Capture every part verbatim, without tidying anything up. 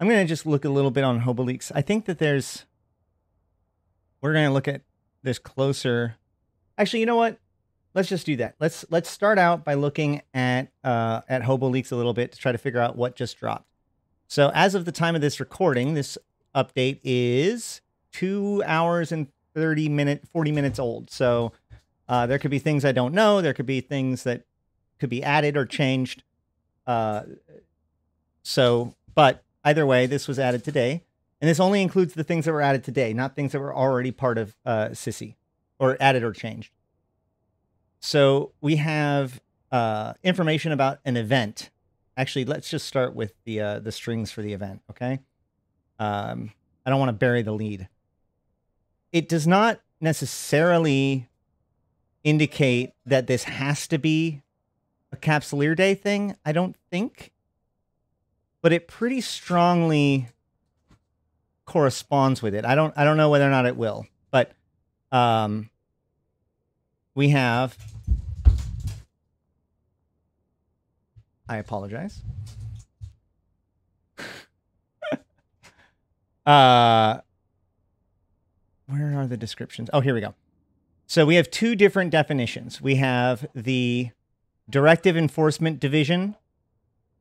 I'm going to just look a little bit on HoboLeaks. I think that there's... We're going to look at this closer. Actually, you know what? Let's just do that. Let's let's start out by looking at uh, at HoboLeaks a little bit to try to figure out what just dropped. So as of the time of this recording, this update is two hours and thirty minute, forty minutes old. So uh, there could be things I don't know. There could be things that could be added or changed. Uh, so, but either way, this was added today, and this only includes the things that were added today, not things that were already part of uh, Sissy or added or changed. So we have uh, information about an event. Actually, let's just start with the uh, the strings for the event, okay? Um, I don't want to bury the lead. It does not necessarily indicate that this has to be a Capsuleer Day thing, I don't think. But it pretty strongly corresponds with it. I don't I don't know whether or not it will, but... Um, We have, I apologize. uh, where are the descriptions? Oh, here we go. So we have two different definitions. We have the Directive Enforcement Division.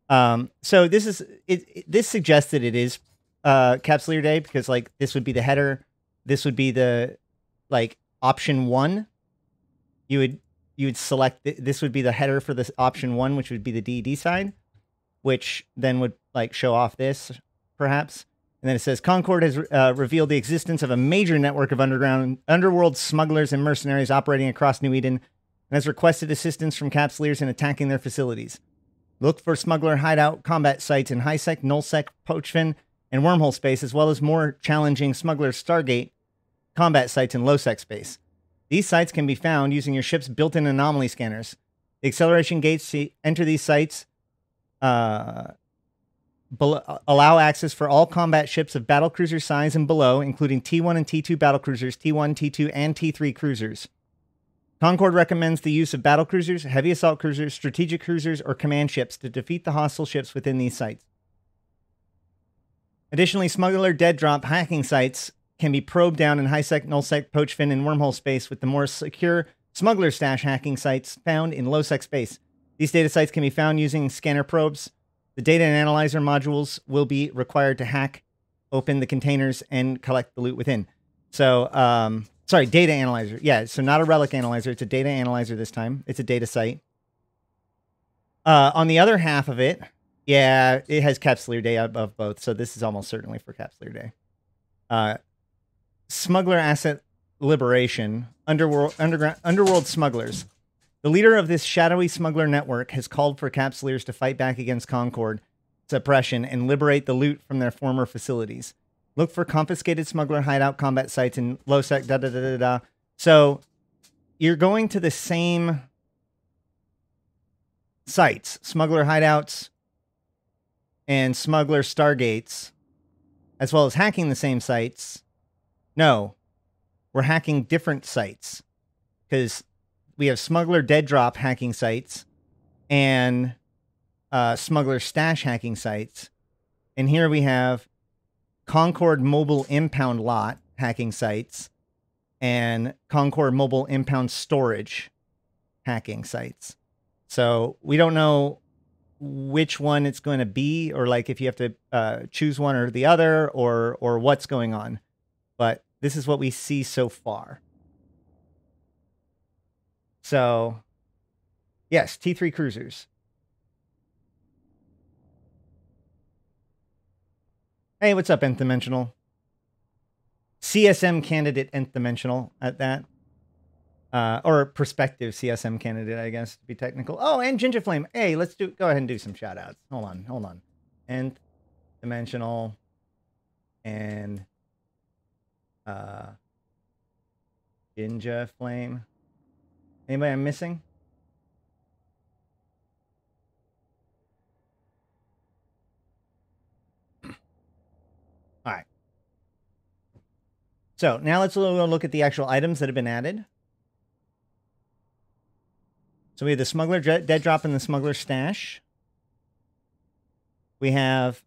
Um, so this is, it, it, this suggests that it is uh, Capsuleer Day because like this would be the header. This would be the like option one. You would you would select th this would be the header for this option one, which would be the D E D side, which then would like show off this perhaps, and then it says Concord has uh, revealed the existence of a major network of underground underworld smugglers and mercenaries operating across New Eden, and has requested assistance from Capsuleers in attacking their facilities. Look for smuggler hideout combat sites in HiSec, NullSec, Poachfin, and Wormhole space, as well as more challenging smuggler Stargate combat sites in LowSec space. These sites can be found using your ship's built-in anomaly scanners. The acceleration gates to enter these sites uh, allow access for all combat ships of battlecruiser size and below, including T one and T two battlecruisers, T one, T two, and T three cruisers. Concord recommends the use of battlecruisers, heavy assault cruisers, strategic cruisers, or command ships to defeat the hostile ships within these sites. Additionally, smuggler dead drop hacking sites can be probed down in HiSec, NullSec, Poachfin, and Wormhole space with the more secure smuggler stash hacking sites found in LowSec space. These data sites can be found using scanner probes. The data and analyzer modules will be required to hack, open the containers, and collect the loot within. So, um, sorry, data analyzer. Yeah, so not a relic analyzer. It's a data analyzer this time. It's a data site. Uh, on the other half of it, yeah, it has Capsuleer Day above both. So this is almost certainly for Capsuleer Day. Uh, Smuggler Asset Liberation, underworld, underground, underworld smugglers. The leader of this shadowy smuggler network has called for Capsuleers to fight back against Concord suppression and liberate the loot from their former facilities. Look for confiscated smuggler hideout combat sites in LowSec, da da da da da. So you're going to the same sites, smuggler hideouts and smuggler stargates, as well as hacking the same sites. No, we're hacking different sites because we have smuggler dead drop hacking sites and uh, smuggler stash hacking sites. And here we have Concord mobile impound lot hacking sites and Concord mobile impound storage hacking sites. So we don't know which one it's going to be or like if you have to uh, choose one or the other or or what's going on. But this is what we see so far. So, yes, T three cruisers. Hey, what's up, Nth Dimensional? C S M candidate Nth Dimensional at that. Uh, or prospective C S M candidate, I guess, to be technical. Oh, and Gingerflame. Hey, let's do go ahead and do some shout-outs. Hold on, hold on. Nth Dimensional and... Uh, Ninja Flame. Anybody I'm missing? All right. So now let's look at the actual items that have been added. So we have the Smuggler Dead Drop and the Smuggler Stash. We have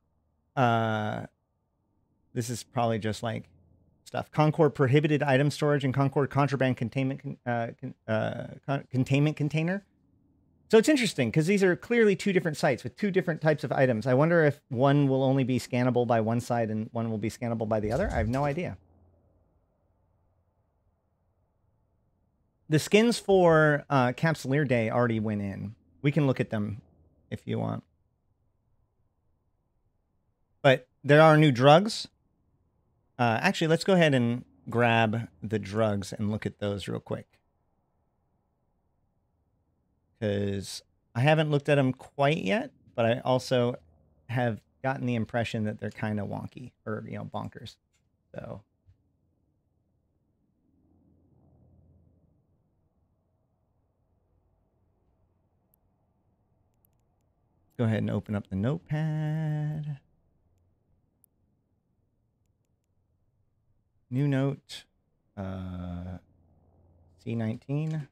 Uh, this is probably just like stuff. Concord prohibited item storage and Concord contraband containment uh, con uh, con containment container. So it's interesting because these are clearly two different sites with two different types of items. I wonder if one will only be scannable by one side and one will be scannable by the other. I have no idea. The skins for uh, Capsuleer Day already went in. We can look at them if you want. But there are new drugs. Uh, actually, let's go ahead and grab the drugs and look at those real quick. Because I haven't looked at them quite yet, but I also have gotten the impression that they're kind of wonky or, you know, bonkers. So go ahead and open up the notepad. New note, uh, C nineteen.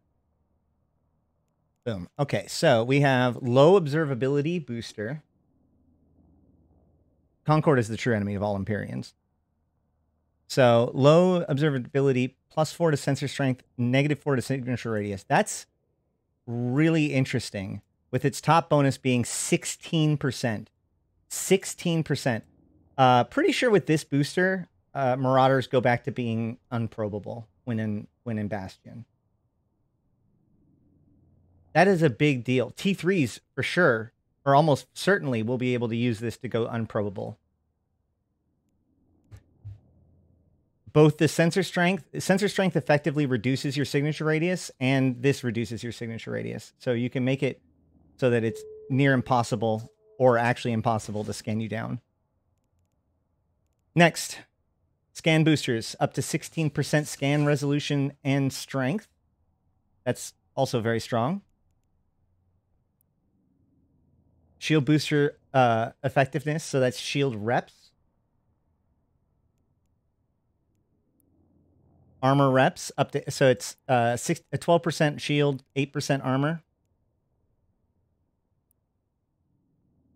Boom. Okay, so we have low observability booster. Concord is the true enemy of all Empyreans. So low observability, plus four to sensor strength, negative four to signature radius. That's really interesting, with its top bonus being sixteen percent. sixteen percent. Uh, pretty sure with this booster, uh, Marauders go back to being unprobable when in, when in Bastion. That is a big deal. T threes, for sure, or almost certainly, will be able to use this to go unprobable. Both the sensor strength, sensor strength effectively reduces your signature radius, and this reduces your signature radius. So you can make it so that it's near impossible or actually impossible to scan you down. Next, scan boosters, up to sixteen percent scan resolution and strength. That's also very strong. Shield booster uh, effectiveness, so that's shield reps. Armor reps, up to, so it's uh, six, a twelve percent shield, eight percent armor.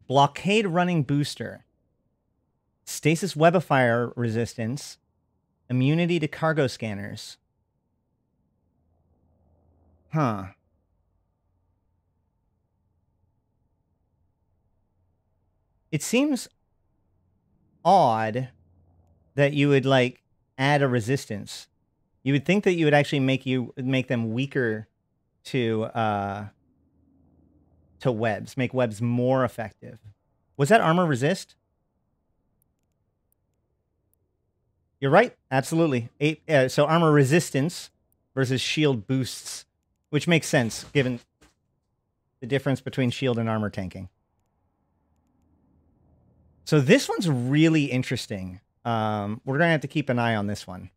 Blockade running booster. Stasis webifier resistance. Immunity to cargo scanners. Huh. It seems odd that you would like add a resistance. You would think that you would actually make you make them weaker to uh, to webs, make webs more effective. Was that armor resist? You're right, absolutely. Eight, uh, so armor resistance versus shield boosts, which makes sense given the difference between shield and armor tanking. So this one's really interesting. Um, we're going to have to keep an eye on this one.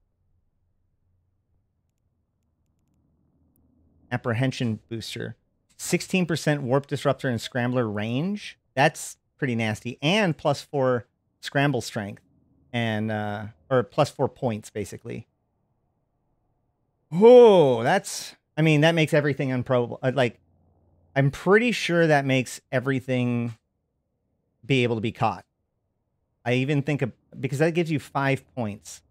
Apprehension booster. sixteen percent warp disruptor and scrambler range. That's pretty nasty. And plus four scramble strength. And, uh, or plus four points, basically. Oh, that's, I mean, that makes everything unprobable. Like, I'm pretty sure that makes everything be able to be caught. I even think, of, because that gives you five points.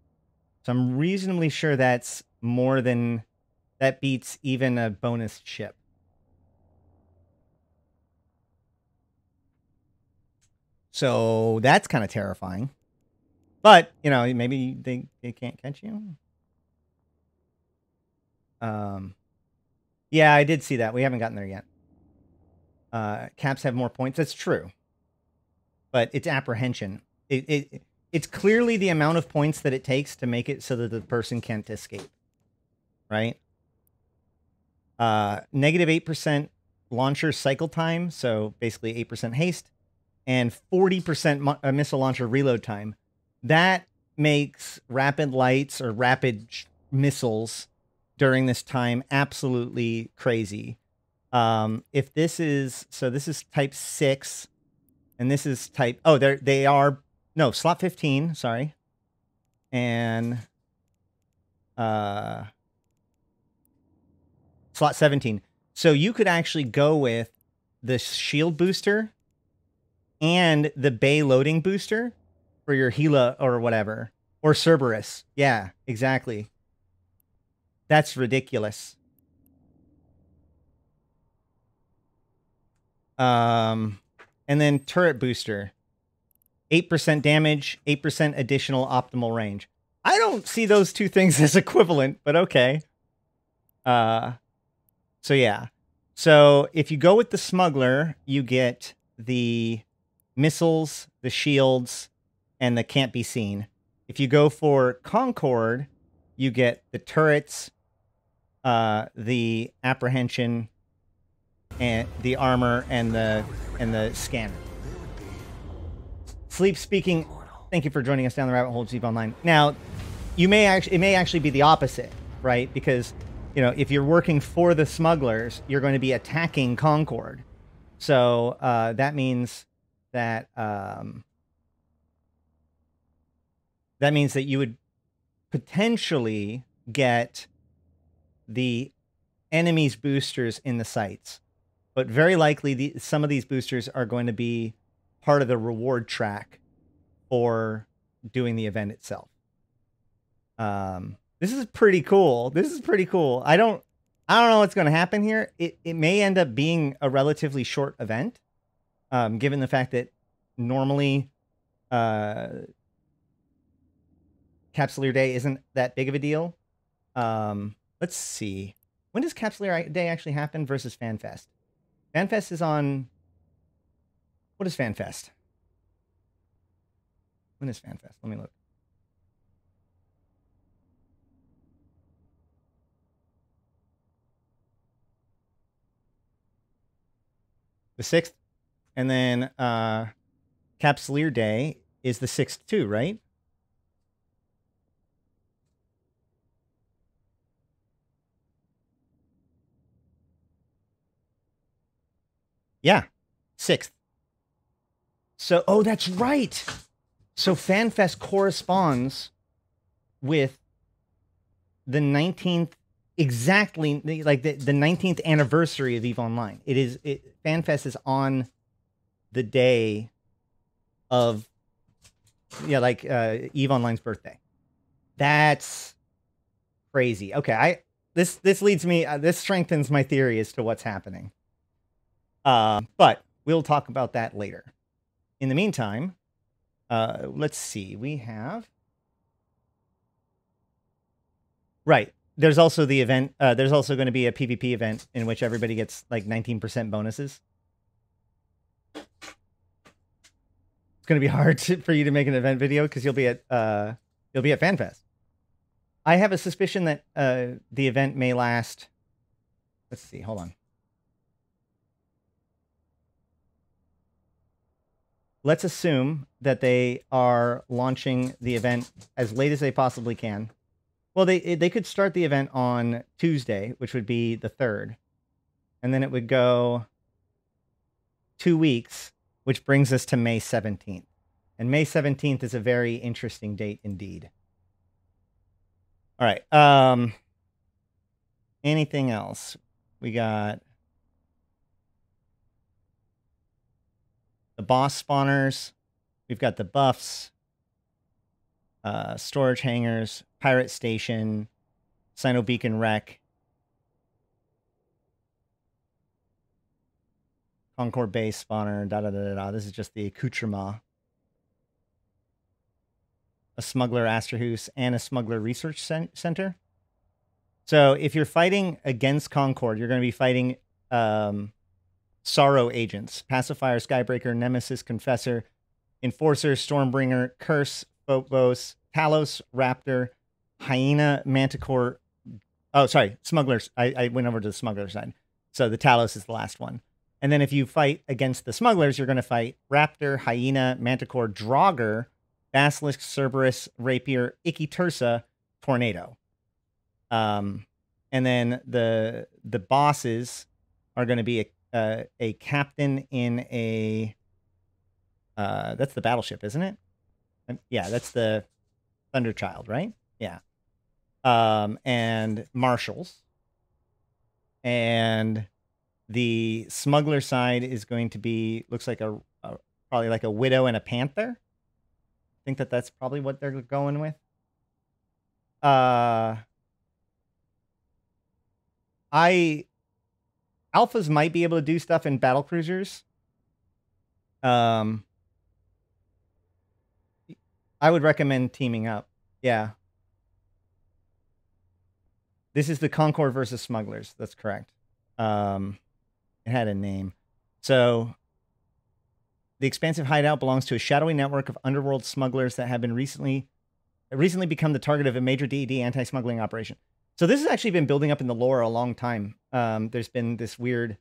So I'm reasonably sure that's more than, that beats even a bonus ship. So that's kind of terrifying. But, you know, maybe they, they can't catch you. Um, yeah, I did see that. We haven't gotten there yet. Uh, caps have more points. That's true. But it's apprehension. It, it, it's clearly the amount of points that it takes to make it so that the person can't escape. Right? Uh, negative eight percent launcher cycle time. So basically eight percent haste. And forty percent missile launcher reload time. That makes rapid lights or rapid missiles during this time absolutely crazy. Um, if this is, so this is type six, and this is type, oh, they're, they are, no, slot fifteen, sorry. And uh, slot seventeen. So you could actually go with the shield booster and the Bay loading booster for your Gila or whatever, or Cerberus. Yeah, exactly. That's ridiculous. Um, and then turret booster, eight percent damage, eight percent additional optimal range. I don't see those two things as equivalent, but okay. Uh, so yeah. So if you go with the smuggler, you get the missiles, the shields, and the can't be seen. If you go for Concord, you get the turrets, uh, the apprehension, and the armor, and the and the scanner. Sleep speaking. Thank you for joining us down the rabbit hole of EVE Online. Now, you may actually it may actually be the opposite, right? Because you know, if you're working for the smugglers, you're going to be attacking Concord. So uh, that means that um, that means that you would potentially get the enemies' boosters in the sites, but very likely the, some of these boosters are going to be part of the reward track for doing the event itself. Um, this is pretty cool. This is pretty cool. I don't, I don't know what's going to happen here. It, it may end up being a relatively short event, um, given the fact that normally uh, Capsuleer Day isn't that big of a deal. Um, let's see. When does Capsuleer Day actually happen versus FanFest? FanFest is on... What is FanFest? When is FanFest? Let me look. The sixth. And then uh, Capsuleer Day is the sixth too, right? Yeah, sixth. So, oh, that's right. So FanFest corresponds with the nineteenth, exactly, like the, the nineteenth anniversary of EVE Online. It is, it, FanFest is on the day of, yeah, like uh, EVE Online's birthday. That's crazy. Okay, I this, this leads me, uh, this strengthens my theory as to what's happening. Uh, but we'll talk about that later. In the meantime, uh, let's see. We have... Right. There's also the event. Uh, there's also going to be a PvP event in which everybody gets like nineteen percent bonuses. It's going to be hard to, for you to make an event video because you'll be at uh, you'll be at FanFest. I have a suspicion that uh, the event may last. Let's see. Hold on. Let's assume that they are launching the event as late as they possibly can. Well, they they could start the event on Tuesday, which would be the third. And then it would go two weeks, which brings us to May seventeenth. And May seventeenth is a very interesting date indeed. All right. Um, anything else? We got... the boss spawners, we've got the buffs, uh, storage hangars, pirate station, Sino Beacon wreck, Concord base spawner, da da da da da. This is just the accoutrement. A smuggler Astrohoose and a smuggler research center. So if you're fighting against Concord, you're going to be fighting. Um, Sorrow agents, Pacifier, Skybreaker, Nemesis, Confessor, Enforcer, Stormbringer, Curse, Phobos, Talos, Raptor, Hyena, Manticore. Oh, sorry, Smugglers. I, I went over to the Smuggler side. So the Talos is the last one. And then if you fight against the Smugglers, you're going to fight Raptor, Hyena, Manticore, Draugr, Basilisk, Cerberus, Rapier, Ikitursa, Tornado. Um, and then the, the bosses are going to be a Uh, a captain in a uh, that's the battleship, isn't it? Um, yeah, that's the Thunderchild, right? Yeah. Um, and marshals. And the smuggler side is going to be looks like a, a probably like a widow and a panther. I think that that's probably what they're going with. Uh, I alphas might be able to do stuff in battle cruisers. Um, I would recommend teaming up. Yeah. This is the Concord versus Smugglers. That's correct. Um, it had a name. So the expansive hideout belongs to a shadowy network of underworld smugglers that have been recently recently become the target of a major D E D anti-smuggling operation. So this has actually been building up in the lore a long time. Um, there's been this weird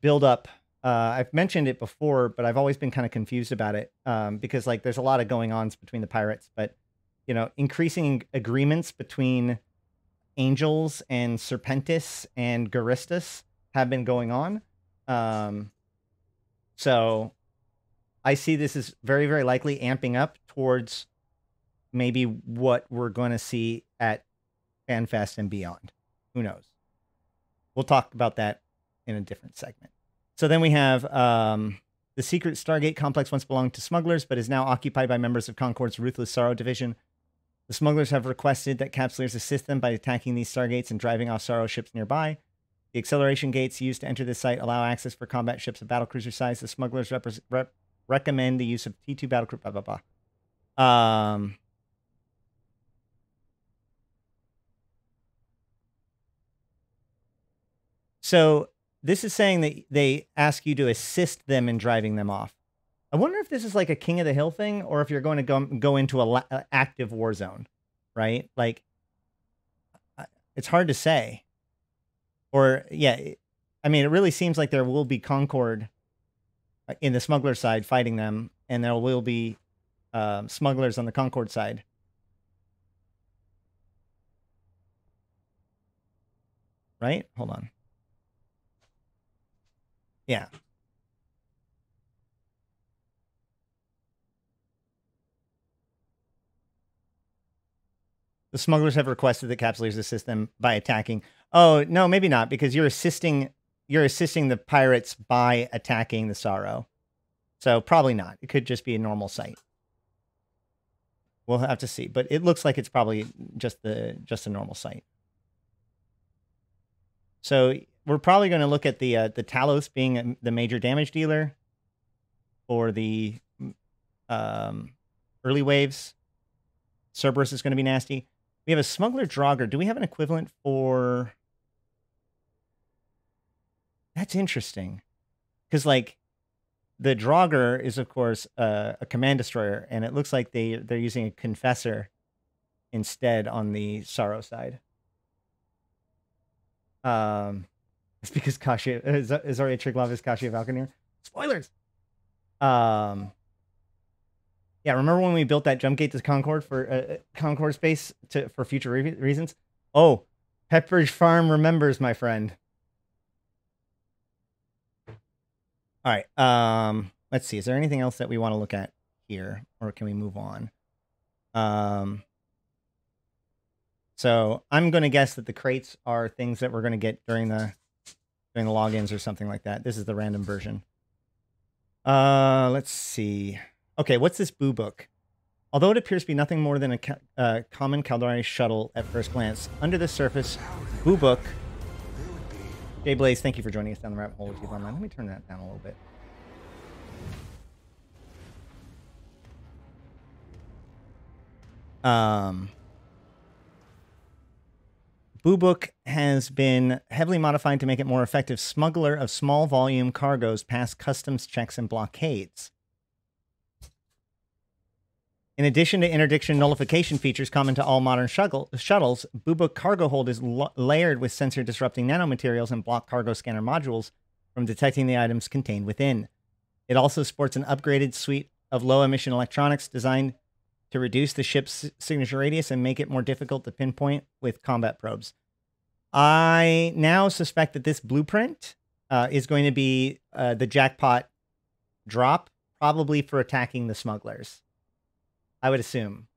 buildup. Uh, I've mentioned it before, but I've always been kind of confused about it um, because like there's a lot of going ons between the pirates, but you know, increasing agreements between Angels and Serpentis and Garistus have been going on. Um, so I see this as very, very likely amping up towards maybe what we're going to see at FanFest and beyond. Who knows? We'll talk about that in a different segment. So then we have um, the secret Stargate complex once belonged to smugglers, but is now occupied by members of Concord's Ruthless Sorrow division. The smugglers have requested that Capsuleers assist them by attacking these Stargates and driving off Sorrow ships nearby. The acceleration gates used to enter this site allow access for combat ships of battlecruiser size. The smugglers rep recommend the use of T two battlecruiser, blah, blah, blah. Um, so this is saying that they ask you to assist them in driving them off. I wonder if this is like a King of the Hill thing, or if you're going to go, go into an active war zone, right? Like, it's hard to say. Or, yeah, I mean, it really seems like there will be Concord in the smuggler side fighting them, and there will be uh, smugglers on the Concord side. Right? Hold on. Yeah. The smugglers have requested that Capsuleers assist them by attacking. Oh, no, maybe not, because you're assisting you're assisting the pirates by attacking the Sorrow. So probably not. It could just be a normal sight. We'll have to see, but it looks like it's probably just the just a normal sight. So we're probably going to look at the uh, the Talos being the major damage dealer for the um, early waves. Cerberus is going to be nasty. We have a Smuggler Draugr. Do we have an equivalent for... That's interesting. Because, like, the Draugr is, of course, uh, a Command Destroyer, and it looks like they, they're using a Confessor instead on the Sorrow side. Um, it's because Kashia... Uh, Zarya Triglav is Kashia Valkyrie. Spoilers! Um... Yeah, remember when we built that jump gate to Concord for uh, Concord space to for future re reasons? Oh, Pepperidge Farm remembers, my friend. All right, um, let's see. Is there anything else that we want to look at here, or can we move on? Um, so I'm going to guess that the crates are things that we're going to get during the during the logins or something like that. This is the random version. Uh, let's see. Okay, what's this Boobook? Although it appears to be nothing more than a ca uh, common Caldari shuttle at first glance, under the surface, Boobook. Jay Blaze, thank you for joining us down the rabbit hole with EVE Online. Let me turn that down a little bit. Um, Boobook has been heavily modified to make it more effective smuggler of small volume cargoes past customs checks and blockades. In addition to interdiction nullification features common to all modern shuttle, shuttles, Boobook cargo hold is layered with sensor-disrupting nanomaterials and block cargo scanner modules from detecting the items contained within. It also sports an upgraded suite of low-emission electronics designed to reduce the ship's signature radius and make it more difficult to pinpoint with combat probes. I now suspect that this blueprint uh, is going to be uh, the jackpot drop, probably for attacking the smugglers. I would assume.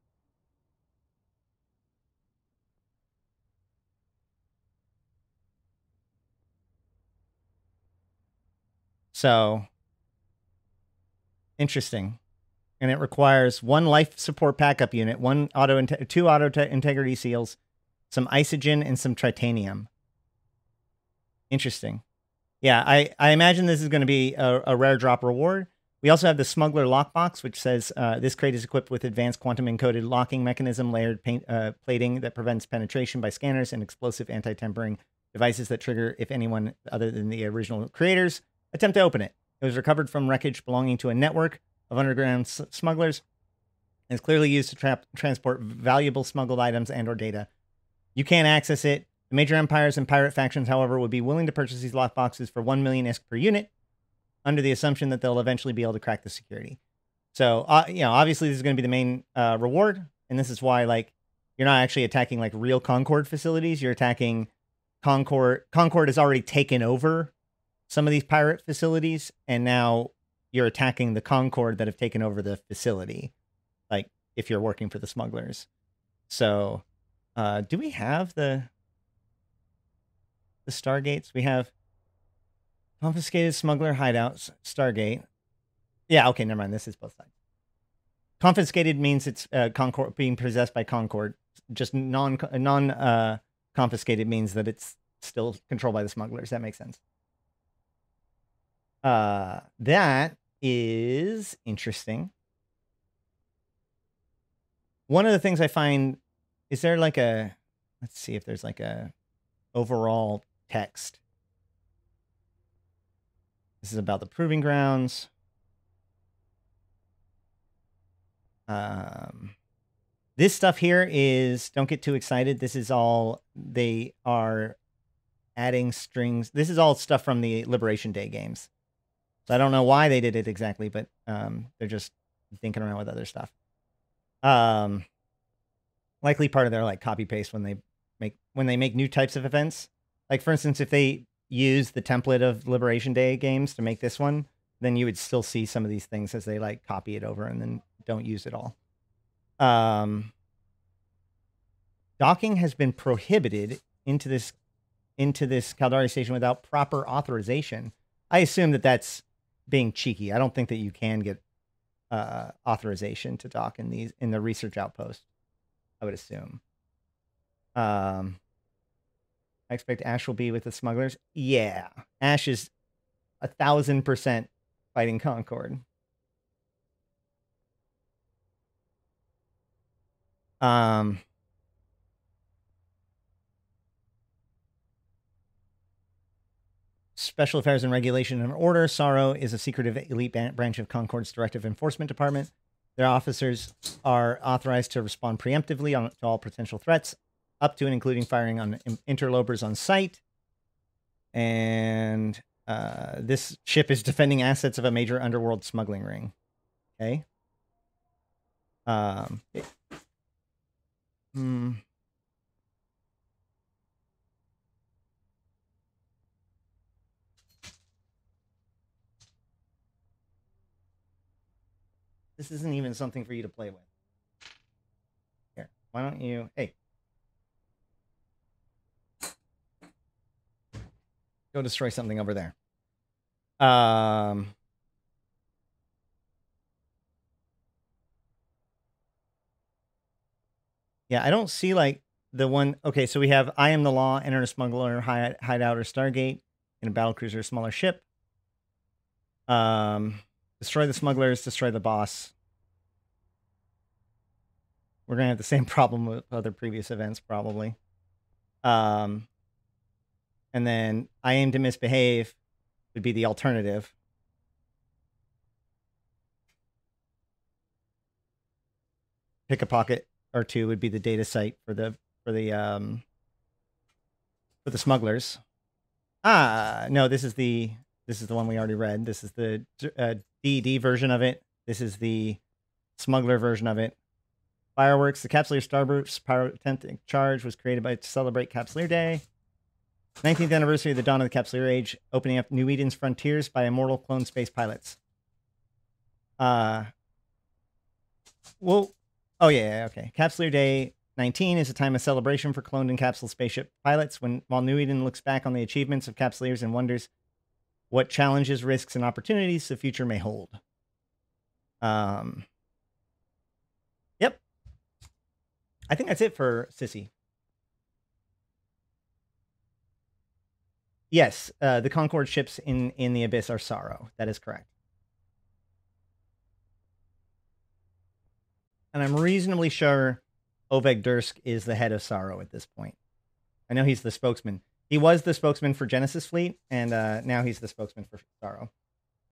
So, Interesting. And it requires one life support backup unit, one auto, two auto integrity seals, some isogen, and some tritanium. Interesting. Yeah, I, I imagine this is going to be a, a rare drop reward. We also have the Smuggler Lockbox, which says uh, this crate is equipped with advanced quantum-encoded locking mechanism, layered paint, uh, plating that prevents penetration by scanners, and explosive anti-tampering devices that trigger if anyone other than the original creators attempt to open it. It was recovered from wreckage belonging to a network of underground smugglers and is clearly used to tra transport valuable smuggled items and or data. You can't access it. The major empires and pirate factions, however, would be willing to purchase these lockboxes for one million I S K per unit, under the assumption that they'll eventually be able to crack the security. So, uh, you know, obviously this is going to be the main uh, reward, and this is why, like, you're not actually attacking, like, real Concord facilities. You're attacking Concord. Concord has already taken over some of these pirate facilities, and now you're attacking the Concord that have taken over the facility, like, if you're working for the smugglers. So, uh, do we have the, the Stargates? We have... Confiscated smuggler hideouts, Stargate. Yeah, okay, never mind. This is both sides. Confiscated means it's uh, Concord being possessed by Concord. Just non non uh, confiscated means that it's still controlled by the smugglers. That makes sense. Uh, that is interesting. One of the things I find is there like a let's see if there's like a overall text. This is about the proving grounds. Um, this stuff here is, don't get too excited. This is all, they are adding strings. This is all stuff from the Liberation Day games. So I don't know why they did it exactly, but um, they're just thinking around with other stuff. Um, likely part of their like copy paste when they make, when they make new types of events. Like for instance, if they use the template of Liberation Day games to make this one, then you would still see some of these things as they like copy it over and then don't use it all. Um, docking has been prohibited into this into this Caldari station without proper authorization. I assume that that's being cheeky. I don't think that you can get uh, authorization to dock in these in the research outpost. I would assume. Um, I expect Ash will be with the smugglers. Yeah. Ash is a thousand percent fighting Concord. Um, Special Affairs and Regulation and Order. Sorrow is a secretive elite branch of Concord's Directive Enforcement Department. Their officers are authorized to respond preemptively on, to all potential threats, up to and including firing on interlopers on site. And uh, this ship is defending assets of a major underworld smuggling ring. Okay. Um, it, hmm. This isn't even something for you to play with. Here, why don't you... Hey. Go destroy something over there. Um, yeah, I don't see like the one. Okay, so we have I am the law, enter a smuggler hide, hideout or Stargate in a battlecruiser or smaller ship. Um, destroy the smugglers, destroy the boss. We're going to have the same problem with other previous events, probably. Um, And then I aim to misbehave would be the alternative. Pick a pocket or two would be the data site for the for the um for the smugglers. Ah, no, this is the this is the one we already read. This is the uh, D D version of it. This is the smuggler version of it. Fireworks. The Capsuleer Starburst Pyrotechnic Charge was created by to celebrate Capsuleer Day. nineteenth anniversary of the dawn of the Capsuleer Age, opening up New Eden's frontiers by immortal clone space pilots. Uh, well, oh yeah, okay. Capsuleer Day nineteen is a time of celebration for cloned and capsule spaceship pilots, when while New Eden looks back on the achievements of Capsuleers and wonders what challenges, risks, and opportunities the future may hold. Um, yep. I think that's it for Sissy. Yes, uh, the Concord ships in, in the Abyss are Sorrow. That is correct. And I'm reasonably sure Oveg Dursk is the head of Sorrow at this point. I know he's the spokesman. He was the spokesman for Genesis Fleet, and uh, now he's the spokesman for Sorrow.